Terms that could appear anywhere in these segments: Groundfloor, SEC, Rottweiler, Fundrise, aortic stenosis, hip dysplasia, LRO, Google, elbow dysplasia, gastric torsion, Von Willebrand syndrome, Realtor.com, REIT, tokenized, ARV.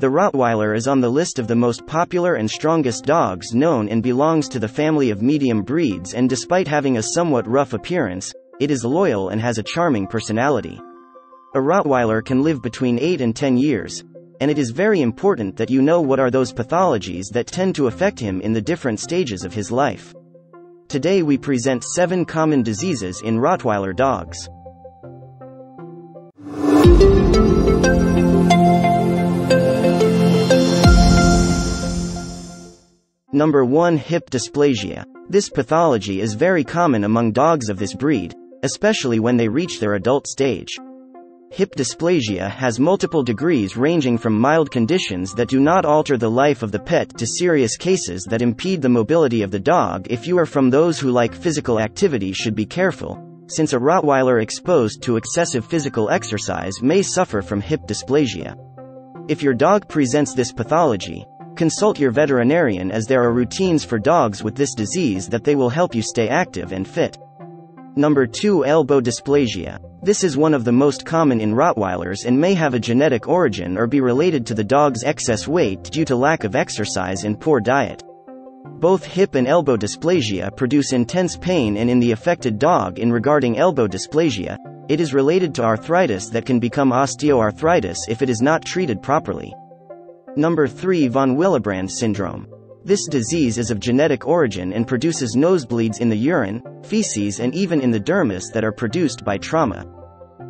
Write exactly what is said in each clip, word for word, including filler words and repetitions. The Rottweiler is on the list of the most popular and strongest dogs known and belongs to the family of medium breeds, and despite having a somewhat rough appearance, it is loyal and has a charming personality. A Rottweiler can live between eight and ten years, and it is very important that you know what are those pathologies that tend to affect him in the different stages of his life. Today we present seven common diseases in Rottweiler dogs. Number one. Hip dysplasia. This pathology is very common among dogs of this breed, especially when they reach their adult stage. Hip dysplasia has multiple degrees, ranging from mild conditions that do not alter the life of the pet to serious cases that impede the mobility of the dog. If you are from those who like physical activity, should be careful, since a Rottweiler exposed to excessive physical exercise may suffer from hip dysplasia. If your dog presents this pathology, consult your veterinarian, as there are routines for dogs with this disease that they will help you stay active and fit. Number two. Elbow dysplasia. This is one of the most common in Rottweilers and may have a genetic origin or be related to the dog's excess weight due to lack of exercise and poor diet. Both hip and elbow dysplasia produce intense pain, and in the affected dog in regarding elbow dysplasia, it is related to arthritis that can become osteoarthritis if it is not treated properly. Number three. Von Willebrand syndrome. This disease is of genetic origin and produces nosebleeds in the urine, feces, and even in the dermis that are produced by trauma.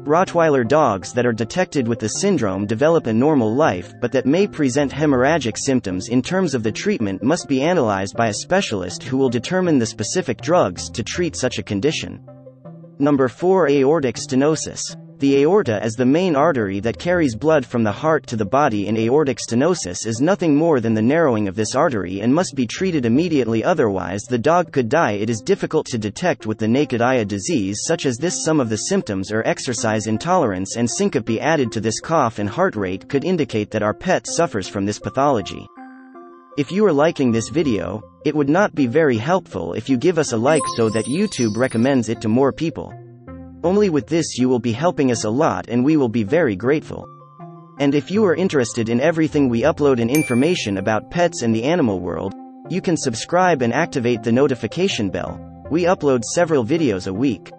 Rottweiler dogs that are detected with the syndrome develop a normal life, but that may present hemorrhagic symptoms. In terms of the treatment, must be analyzed by a specialist who will determine the specific drugs to treat such a condition. Number four. Aortic stenosis. The aorta is the main artery that carries blood from the heart to the body, and aortic stenosis is nothing more than the narrowing of this artery and must be treated immediately, otherwise the dog could die. It is difficult to detect with the naked eye a disease such as this. Some of the symptoms are exercise intolerance and syncope. Added to this, cough and heart rate could indicate that our pet suffers from this pathology. If you are liking this video, it would not be very helpful if you give us a like so that YouTube recommends it to more people. Only with this you will be helping us a lot, and we will be very grateful. And if you are interested in everything we upload and information about pets and the animal world, you can subscribe and activate the notification bell. We upload several videos a week.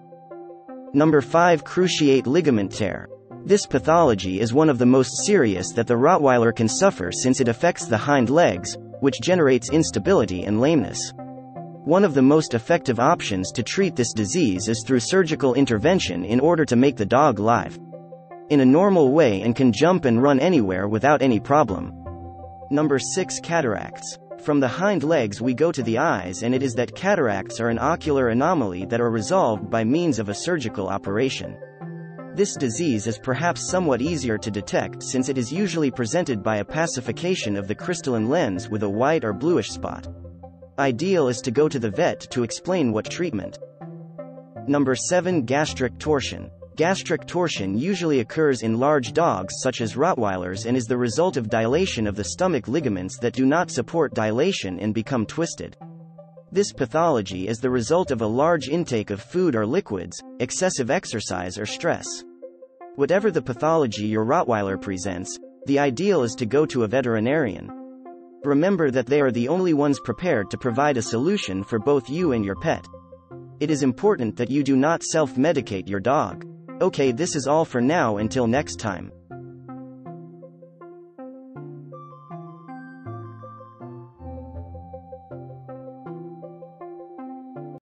Number five. Cruciate ligament tear. This pathology is one of the most serious that the Rottweiler can suffer, since it affects the hind legs, which generates instability and lameness. One of the most effective options to treat this disease is through surgical intervention in order to make the dog live in a normal way and can jump and run anywhere without any problem. Number six. Cataracts. From the hind legs we go to the eyes, and it is that cataracts are an ocular anomaly that are resolved by means of a surgical operation. This disease is perhaps somewhat easier to detect, since it is usually presented by a pacification of the crystalline lens with a white or bluish spot. Ideal is to go to the vet to explain what treatment. Number seven. Gastric torsion. Gastric torsion usually occurs in large dogs such as Rottweilers and is the result of dilation of the stomach ligaments that do not support dilation and become twisted. This pathology is the result of a large intake of food or liquids, excessive exercise, or stress. Whatever the pathology your Rottweiler presents, the ideal is to go to a veterinarian. Remember that they are the only ones prepared to provide a solution for both you and your pet. It is important that you do not self-medicate your dog. Okay, this is all for now. Until next time.